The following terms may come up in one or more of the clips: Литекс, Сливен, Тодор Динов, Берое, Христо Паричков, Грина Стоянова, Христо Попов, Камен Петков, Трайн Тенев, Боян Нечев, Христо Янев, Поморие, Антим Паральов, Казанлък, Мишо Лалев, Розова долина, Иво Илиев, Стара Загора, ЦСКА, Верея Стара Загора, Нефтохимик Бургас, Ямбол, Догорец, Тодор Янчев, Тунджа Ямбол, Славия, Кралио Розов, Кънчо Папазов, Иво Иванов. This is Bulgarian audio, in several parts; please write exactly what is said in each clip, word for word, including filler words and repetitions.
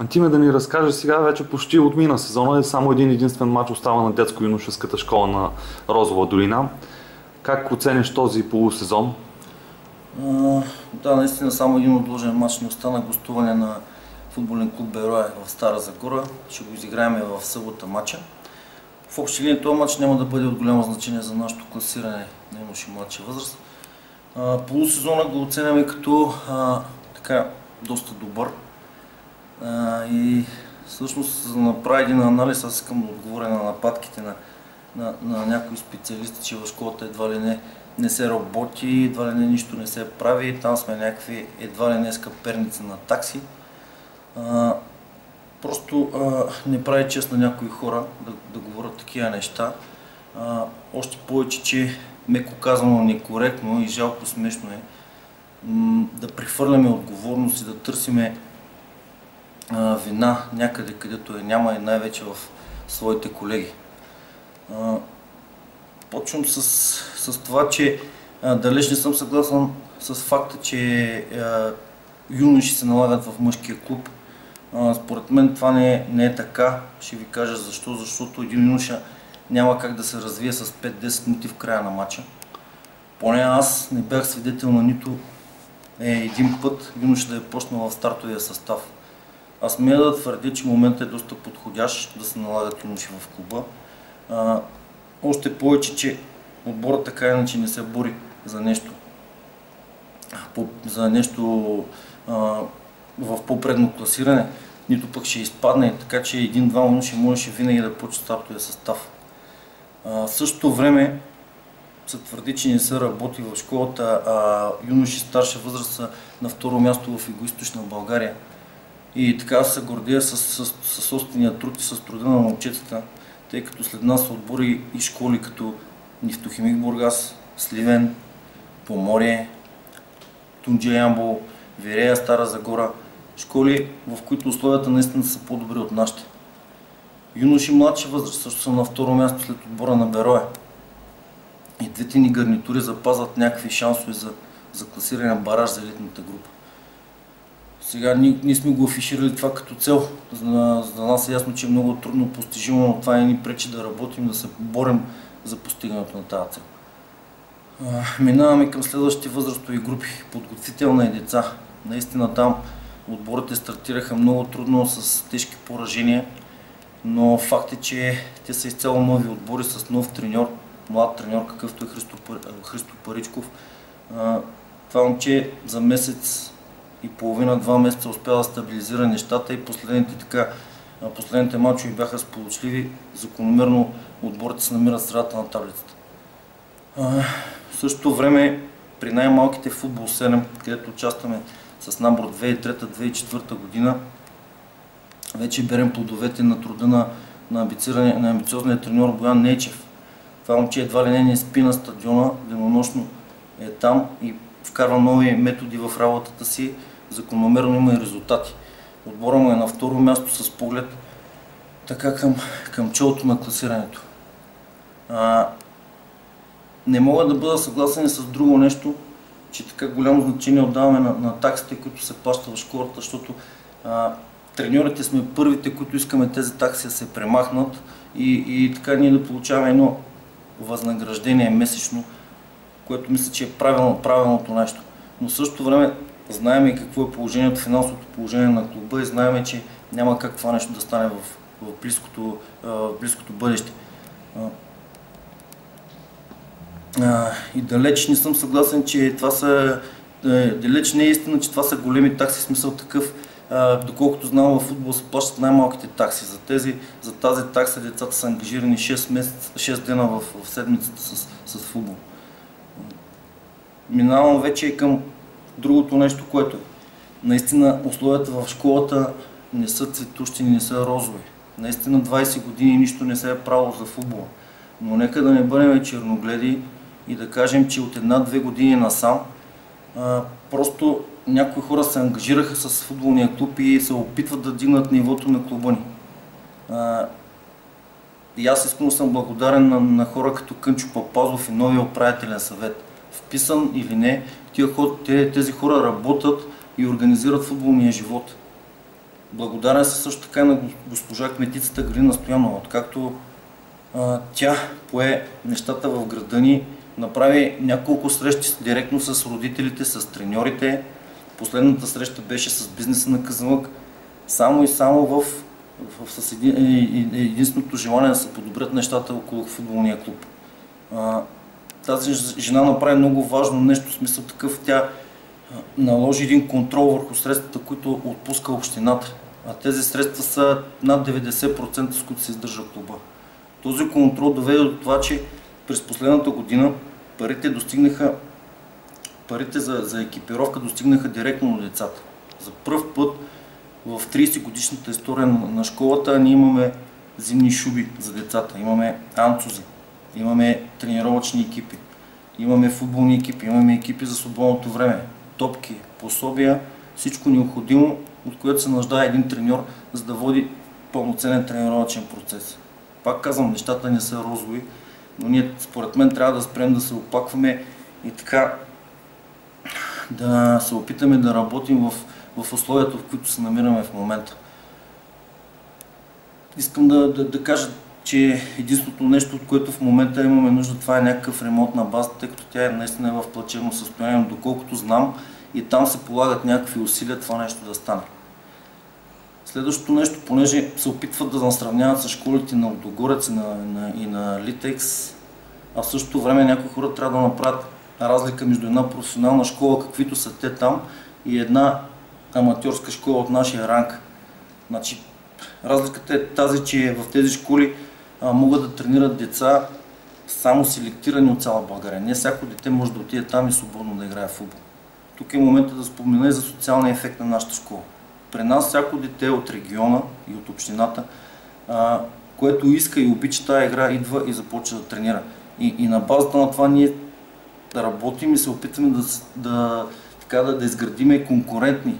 Антиме, да ни разкажеш, сега вече почти отмина сезона и само един единствен матч остава на детско-юношеската школа на Розова долина. Как оцениш този полусезон? Да, наистина само един отложен матч ни остана, гостуване на футболен клуб Берое в Стара Загора. Ще го изиграем в събота матча. В общи линии този матч няма да бъде от голямо значение за нашето класиране на юноши и младши възраст. Полусезона го оценяме като а, така, доста добър. А, и всъщност, за да направя един анализ, аз искам да отговоря на нападките на, на, на някои специалисти, че в школата едва ли не, не се работи, едва ли не нищо не се прави, там сме някакви едва ли не скъперници на такси. А, просто а, не прави чест на някои хора да, да говорят такива неща. А, още повече, че меко казано некоректно и жалко смешно е да прехвърляме отговорност и да търсиме а, вина някъде, където е няма и най-вече в своите колеги. А, почвам с, с това, че а, далеч не съм съгласен с факта, че а, юноши се налагат в мъжкия клуб. А, според мен това не е, не е така. Ще ви кажа защо. Защото един юноша няма как да се развие с пет-десет минути в края на матча. Поне аз не бях свидетел на нито е, един път юноша да е почнал в стартовия състав. Аз смея да твърдя, че моментът е доста подходящ да се налагат юноши в клуба. А, още повече, че отборът така иначе не се бори за нещо, по, за нещо а, в по-предно класиране, нито пък ще изпадне, така че един-два юноши можеше винаги да почне стартовия състав. В същото време се твърди, че не се работи в школата, а юноши старша възраст са на второ място в Югоизточна България. И така се гордея с, с, с, с собствения труд и с труда на момчетата, тъй като след нас са отбори и школи като Нефтохимик Бургас, Сливен, Поморие, Тунджа Ямбол, Верея Стара Загора. Школи, в които условията наистина са по-добри от нашите. Юноши младши възраст също са на второ място след отбора на Берое. И двете ни гарнитури запазват някакви шансове за, за класиране на бараж за елитната група. Сега ние, ние сме го афиширали това като цел. За, за нас е ясно, че е много трудно постижимо, но това не ни пречи да работим, да се борим за постигането на тази цел. А, минаваме към следващите възрастови групи. Подготвителна и деца. Наистина там отборите стартираха много трудно с тежки поражения. Но факт е, че те са изцяло нови отбори с нов треньор, млад треньор, какъвто е Христо, Христо Паричков. Това момче за месец и половина-два месеца успя да стабилизира нещата и последните, така, последните матчове бяха сполучливи. Закономерно отборите се намират в средата на таблицата. В същото време при най-малките футбол седем, където участваме с набор две хиляди и трета - две хиляди и четвърта година, вече берем плодовете на труда на, на, на амбициозния треньор Боян Нечев. Това момче едва ли не не спи на стадиона, денонощно е там и вкарва нови методи в работата си, закономерно има и резултати. Отбора му е на второ място с поглед така към, към челото на класирането. А, не мога да бъда съгласен с друго нещо, че така голямо значение отдаваме на, на таксите, които се плащат в школата, защото а, треньорите сме първите, които искаме тези такси да се премахнат и, и така ние да получаваме едно възнаграждение месечно, което мисля, че е правилно, правилното нещо. Но в същото време знаем и какво е положението, финансовото положение на клуба и знаем, че няма как това нещо да стане в, в, близкото, в близкото бъдеще. И далеч не съм съгласен, че това са... Далеч не е истина, че това са големи такси, смисъл такъв. Доколкото знам, във футбол се плащат най-малките такси. За, тези, за тази такса децата са ангажирани шест, месец, шест дена в, в седмицата с, с футбол. Минавам вече и към другото нещо, което е. Наистина условията в школата не са цветущи, не са розови. Наистина двайсет години нищо не се е правило за футбола. Но нека да не бъдем черногледи и да кажем, че от една-две години насам а, просто някои хора се ангажираха с футболния клуб и се опитват да дигнат нивото на клуба ни. А, и аз искрено съм благодарен на, на хора като Кънчо Папазов и новия управителен съвет. Вписан или не, тези хора работят и организират футболния живот. Благодаря се също така на госпожа кметицата Грина Стоянова, откакто а, тя пое нещата в града ни, направи няколко срещи директно с родителите, с треньорите. Последната среща беше с бизнеса на Казанлък. Само и само в, в, с един, единственото желание да се подобрят нещата около футболния клуб. А, тази жена направи много важно нещо, в смисъл такъв, тя наложи един контрол върху средствата, които отпуска общината. А тези средства са над деветдесет процента, с които се издържа клуба. Този контрол доведе до това, че през последната година парите достигнаха, парите за, за екипировка достигнаха директно на децата. За пръв път в тридесет годишната история на, на школата ние имаме зимни шуби за децата, имаме анцузи, имаме тренировъчни екипи, имаме футболни екипи, имаме екипи за свободното време, топки, пособия, всичко необходимо, от което се нуждае един треньор, за да води пълноценен тренировъчен процес. Пак казвам, нещата не са розови, но ние според мен трябва да спрем да се опакваме и така да се опитаме да работим в, в условията, в които се намираме в момента. Искам да, да, да кажа, че единственото нещо, от което в момента имаме нужда, това е някакъв ремонт на базата, тъй като тя е наистина в плачевно състояние, но доколкото знам и там се полагат някакви усилия това нещо да стане. Следващото нещо, понеже се опитват да насравняват с школите на Догорец и на, на, и на Литекс, а в същото време някои хора трябва да направят разлика между една професионална школа, каквито са те там, и една аматьорска школа от нашия ранг. Значи, разликата е тази, че в тези школи а, могат да тренират деца само селектирани от цяла България. Не всяко дете може да отиде там и свободно да играе в футбол. Тук е момента да спомена и за социалния ефект на нашата школа. При нас всяко дете от региона и от общината, а, което иска и обича тази игра, идва и започва да тренира. И, и на базата на това ние да работим и се опитваме да, да, така, да, да изградиме конкурентни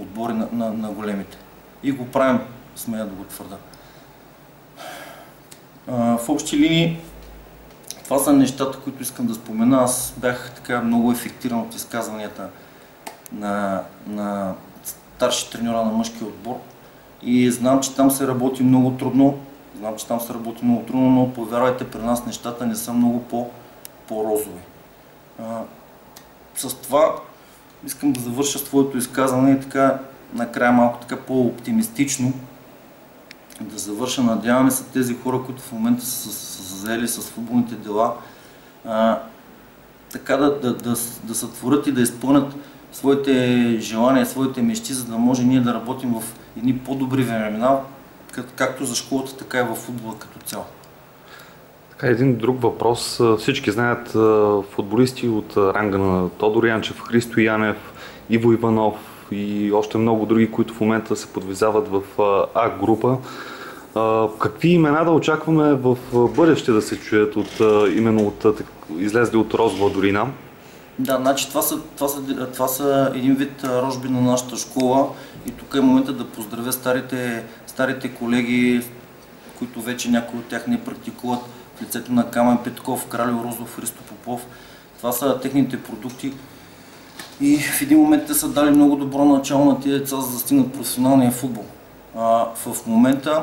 отбори на, на, на големите. И го правим, смея да го твърда. А, в общи линии, това са нещата, които искам да спомена. Аз бях така много ефектиран от изказванията на, на старши треньора на мъжкия отбор. И знам, че там се работи много трудно. Знам, че там се работи много трудно, но повярвайте, при нас нещата не са много по, по-розови. А, с това искам да завърша своето изказване и така накрая малко така по-оптимистично да завърша. Надяваме се тези хора, които в момента са се заели с футболните дела, а, така да, да, да, да сътворят и да изпълнят своите желания, своите мечти, за да може ние да работим в едни по-добри времена, как, както за школата, така и във футбола като цяло. Един друг въпрос. Всички знаят футболисти от ранга на Тодор Янчев, Христо Янев, Иво Иванов и още много други, които в момента се подвизават в А-група. Какви имена да очакваме в бъдеще да се чуят от, именно от излезли от Розова долина? Да, значи това са, това са, това са един вид рожби на нашата школа и тук е момента да поздравя старите, старите колеги, които вече някои от тях не практикуват, в лицето на Камен Петков, Кралио Розов, Христо Попов. Това са техните продукти и в един момент те са дали много добро начало на тези деца, за да стигнат професионалния футбол. А, в момента,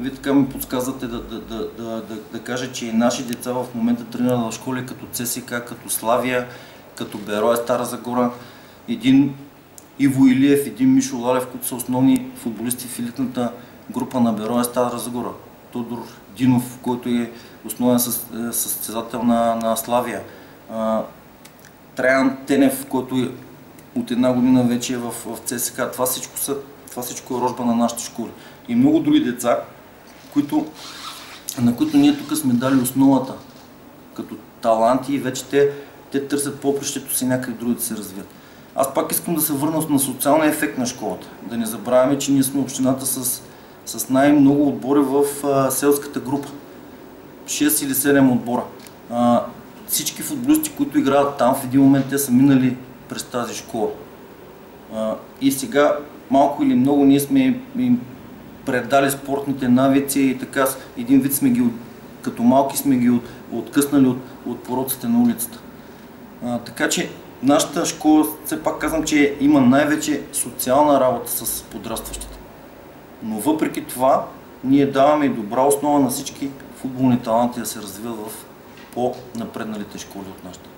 вие така ми подсказвате да, да, да, да, да, да кажа, че и наши деца в момента тренират в школи като ЦСКА, като Славия, като Берое Стара Загора, един Иво Илиев, един Мишо Лалев, които са основни футболисти в елитната група на Берое Стара Загора. Тодор Динов, който е основен състезател на, на Славия. А, Трайн Тенев, който е от една година вече е в, в ЦСКА. Това всичко, са, това всичко е рожба на нашите школи. И много други деца, които, на които ние тук сме дали основата като таланти и вече те, те търсят попрището си някъде други да се развият. Аз пак искам да се върна на социалния ефект на школата. Да не забравяме, че ние сме общината с, с най-много отбори в а, селската група. шест или седем отбора. А, всички футболисти, които играят там, в един момент те са минали през тази школа. А, и сега малко или много ние сме им предали спортните навици и така. Един вид сме ги, като малки сме ги от, откъснали от, от пороците на улицата. А, така че нашата школа, все пак казвам, че има най-вече социална работа с подрастващите. Но въпреки това, ние даваме и добра основа на всички футболни таланти да се развиват в по-напредналите школи от нашата.